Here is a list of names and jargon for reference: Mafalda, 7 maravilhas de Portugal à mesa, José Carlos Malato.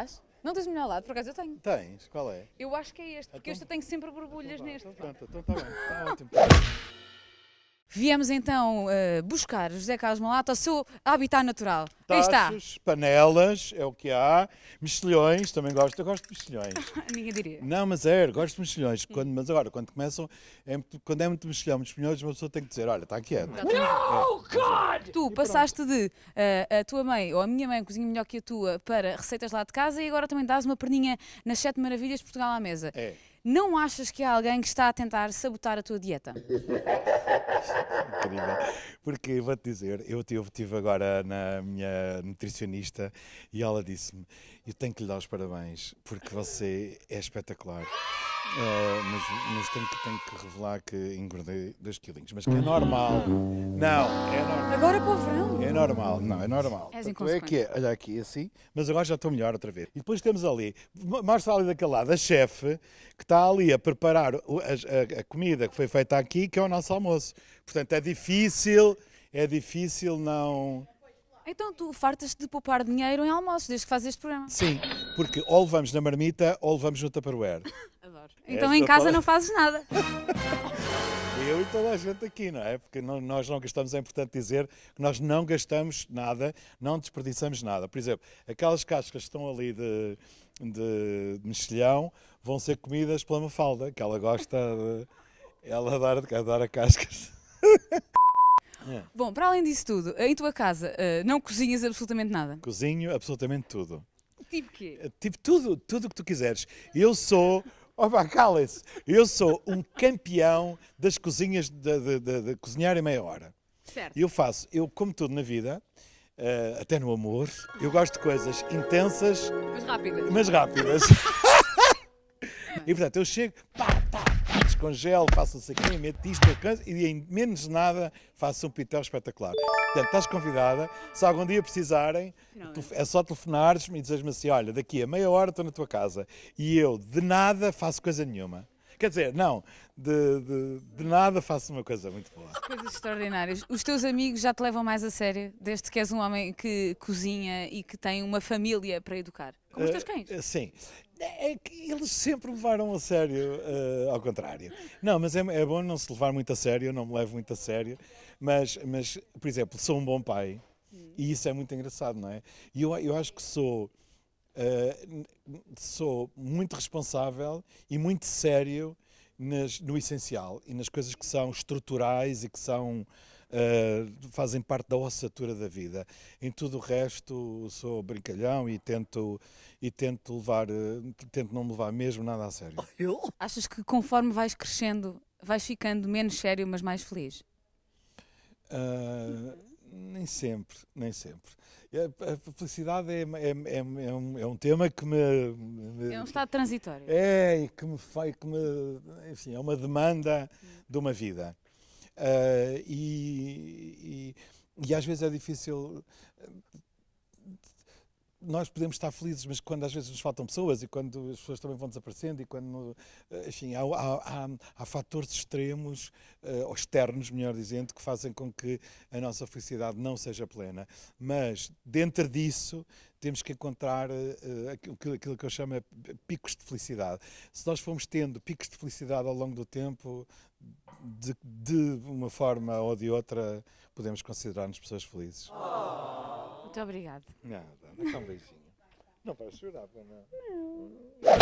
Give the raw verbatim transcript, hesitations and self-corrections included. Estás? Não tens o melhor lado, por acaso eu tenho. Tens? Qual é? Eu acho que é este, porque este eu tenho sempre borbulhas neste. Pronto, então está bem, está ótimo. Viemos então uh, buscar José Carlos Malato ao seu habitat natural. Aí está. Tachos, panelas, é o que há. Mexilhões, também gosto. Eu gosto de mexilhões. Ninguém diria. Não, mas é, gosto de mexilhões. Quando, mas agora, quando começam, é, quando é muito mexilhão, muitos milhões, uma pessoa tem que dizer, olha, está quieto. Não, God! Tu passaste de uh, a tua mãe, ou a minha mãe, cozinha melhor que a tua, para receitas lá de casa e agora também dás uma perninha nas sete maravilhas de Portugal à mesa. É. Não achas que há alguém que está a tentar sabotar a tua dieta? Incrível. Porque, vou-te dizer, eu estive agora na minha nutricionista e ela disse-me, eu tenho que lhe dar os parabéns, porque você é espetacular. Uh, mas mas tenho, que, tenho que revelar que engordei dois quilinhos. Mas que é normal. Não, é normal. Agora para o verão. É normal, não, é normal. És inconsequente. É que é, olha aqui, assim, mas agora já estou melhor outra vez. E depois temos ali, mostra ali daquele lado, a chefe, que está ali a preparar a, a, a comida que foi feita aqui, que é o nosso almoço. Portanto, é difícil, é difícil não... Então tu fartas-te de poupar dinheiro em almoços, desde que fazes este programa. Sim, porque ou levamos na marmita ou levamos no Tupperware. Adoro. Então esta em casa toda... não fazes nada. Eu e toda a gente aqui, não é? Porque não, nós não gastamos, é importante dizer que nós não gastamos nada, não desperdiçamos nada. Por exemplo, aquelas cascas que estão ali de, de mexilhão vão ser comidas pela Mafalda, que ela gosta de... Ela adora, adora cascas. É. Bom, para além disso tudo, em tua casa não cozinhas absolutamente nada? Cozinho absolutamente tudo. Tipo quê? Tipo tudo, tudo o que tu quiseres. Eu sou, opa, cala-se, eu sou um campeão das cozinhas, de, de, de, de cozinhar em meia hora. Certo. Eu faço, eu como tudo na vida, até no amor, eu gosto de coisas intensas... Mas rápidas. Mas rápidas. E portanto, eu chego, pá, pá. Congelo, faço um saquinho, meto isto, alcanço, e em menos de nada faço um pitel espetacular. Portanto, estás convidada, se algum dia precisarem, não, tu, é só telefonares-me e dizes-me assim, olha, daqui a meia hora estou na tua casa e eu de nada faço coisa nenhuma. Quer dizer, não, de, de, de nada faço uma coisa muito boa. Coisas extraordinárias. Os teus amigos já te levam mais a sério, desde que és um homem que cozinha e que tem uma família para educar? Como os teus cães? Uh, sim. É que eles sempre me levaram a sério, uh, ao contrário. Não, mas é, é bom não se levar muito a sério, eu não me levo muito a sério. Mas, mas por exemplo, sou um bom pai e isso é muito engraçado, não é? E eu, eu acho que sou, uh, sou muito responsável e muito sério nas, no essencial e nas coisas que são estruturais e que são... Uh, fazem parte da ossatura da vida. Em tudo o resto sou brincalhão e tento, e tento, levar, uh, tento não me levar mesmo nada a sério. Achas que conforme vais crescendo, vais ficando menos sério, mas mais feliz? Uh, nem sempre, nem sempre. A felicidade é, é, é, é, um, é um tema que me... me é um estado transitório. É, e que me faz, que me, enfim, é uma demanda de uma vida. Uh, e, e, e às vezes é difícil, nós podemos estar felizes, mas quando às vezes nos faltam pessoas e quando as pessoas também vão desaparecendo e quando, enfim, há, há, há, há fatores extremos, uh, ou externos, melhor dizendo, que fazem com que a nossa felicidade não seja plena, mas dentro disso temos que encontrar uh, aquilo, aquilo que eu chamo de picos de felicidade. Se nós formos tendo picos de felicidade ao longo do tempo, de, de uma forma ou de outra, podemos considerar-nos pessoas felizes. Muito obrigada. Nada, não é um beijinho. Não vais chorar, não. Não.